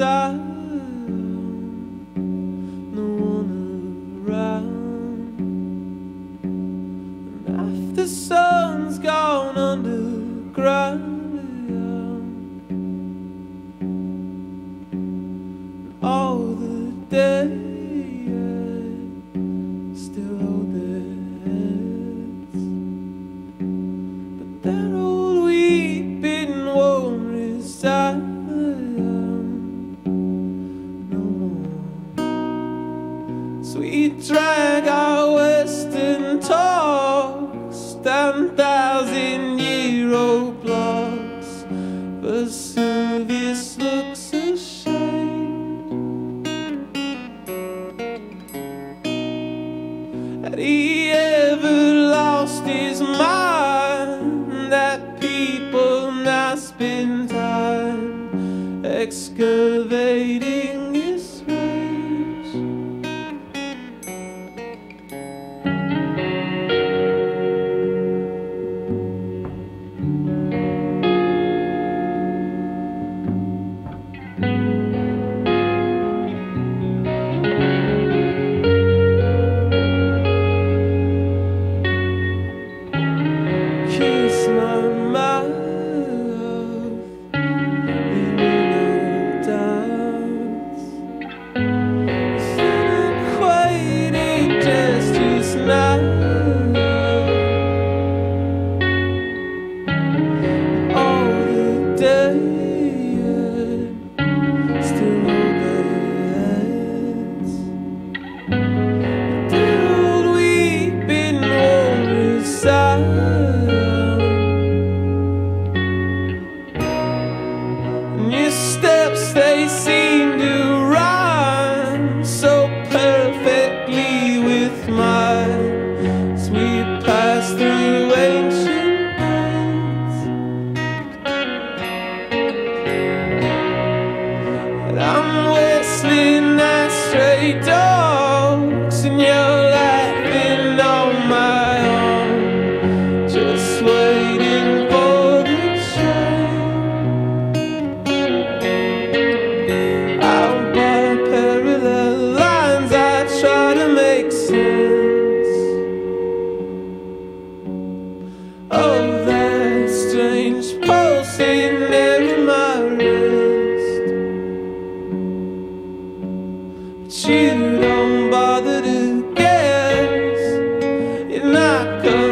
sound, no one around. And after sun's gone underground, and all the dead still hold their heads, but that old weeping won't reside. So we drag our western talks down 1,000-year-old blocks. Vesuvius looks ashamed that he ever lost his mind, that people now spend time excavating his graves. Steps, they seem to rhyme so perfectly with mine as we pass through ancient pines. I'm whistling at stray dogs and you're laughing on my own, just waiting for of that strange pulsing air in my wrist, but you don't bother to guess. You're not gonna